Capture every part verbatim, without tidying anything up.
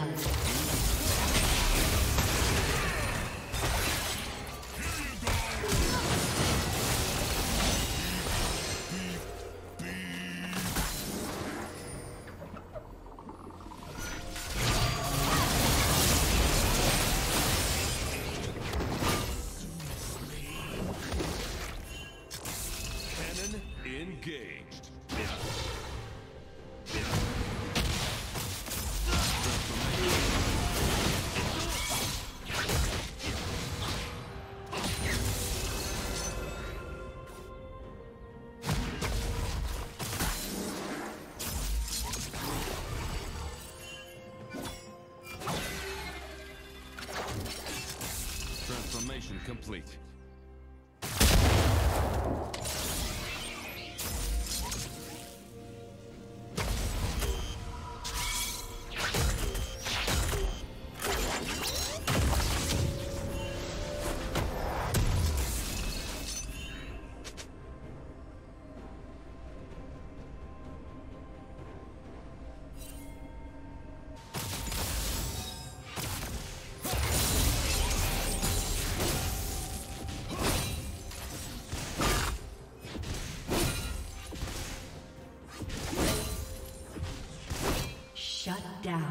blood. Engaged. Transformation complete. Shut down.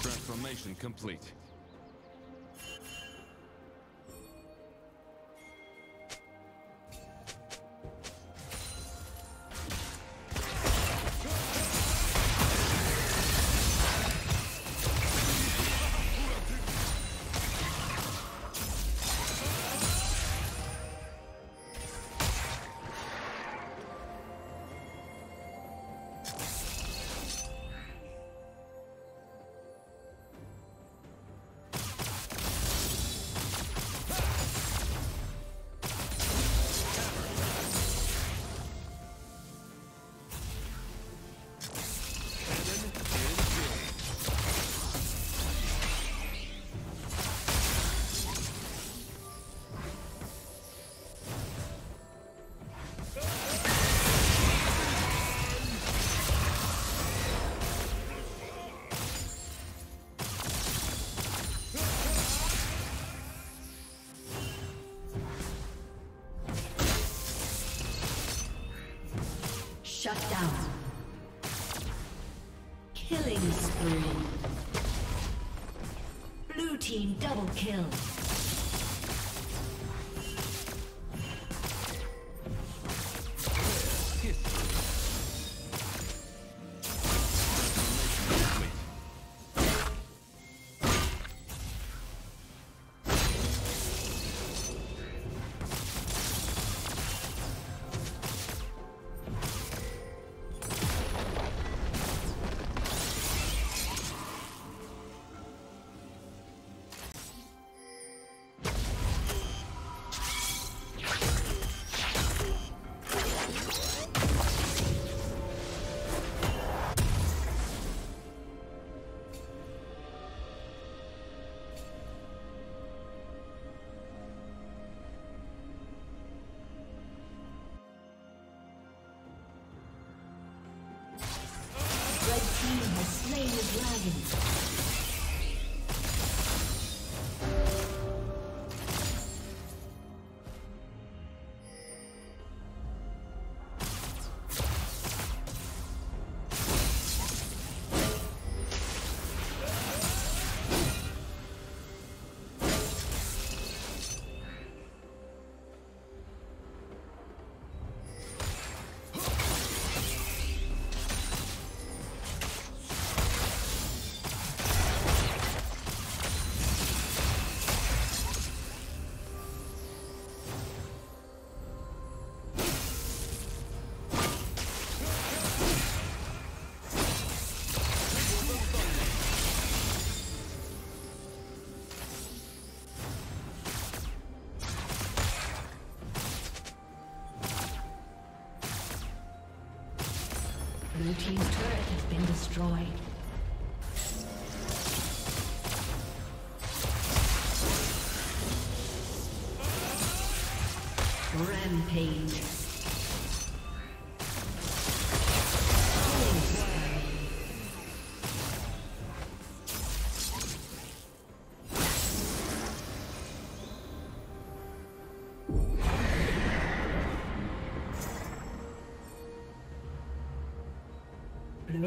Transformation complete. Shut down. Killing spree. Blue team double kill. Blue team's turret has been destroyed. Rampage. Blue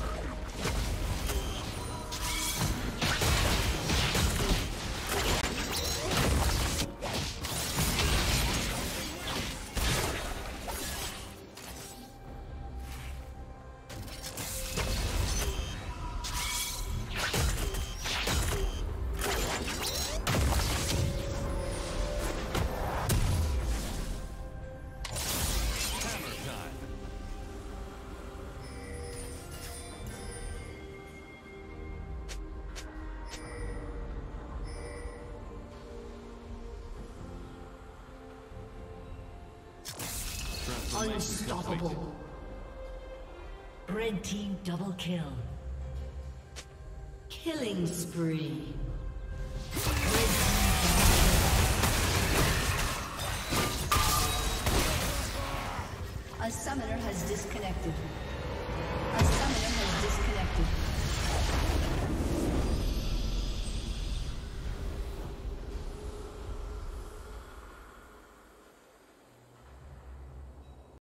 Unstoppable. Red team double kill. Killing spree. Red team double kill. summoner has disconnected. A